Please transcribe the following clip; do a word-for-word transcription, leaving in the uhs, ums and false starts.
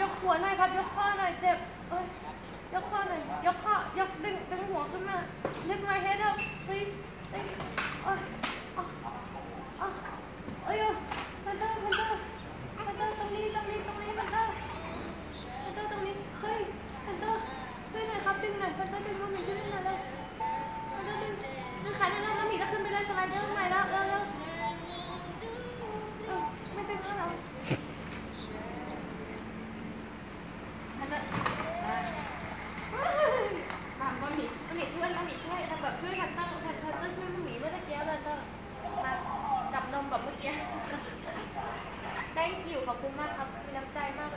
ยกหัวหน่อยครับยกข้อหน่อยเจ็บเอ้ยยกข้อหน่อยยกข้อยกดึงดึงหัวขึ้นมา lift my head up please เอ้ยเอ้ยเอ้ยเอ้ยพันเตอร์พันเตอร์พันเตอร์ตรงนี้ตรงนี้ตรงนี้พันเตอร์พันเตอร์ตรงนี้เฮ้ยพันเตอร์ช่วยหน่อยครับดึงหน่อยพันเตอร์ดึงมือดึงหน่อยเลยพันเตอร์ดึงดึงขาหน่อยแล้วหมีก็ขึ้นไปเลยสไลเดอร์ใหม่แล้วแล้วแล้วไม่เป็นไรหรอกขอบคุณมากครับมีน้ำใจมาก